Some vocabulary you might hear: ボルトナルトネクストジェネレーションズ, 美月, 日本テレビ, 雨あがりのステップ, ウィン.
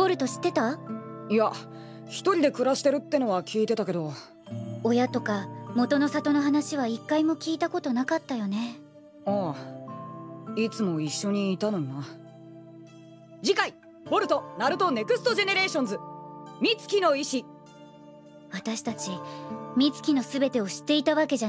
ボルト知ってた？いや、一人で暮らしてるってのは聞いてたけど、親とか元の里の話は一回も聞いたことなかったよね。ああ、いつも一緒にいたのにな。次回ボルトナルトネクストジェネレーションズ、美月の意志。私たち美月の全てを知っていたわけじゃない。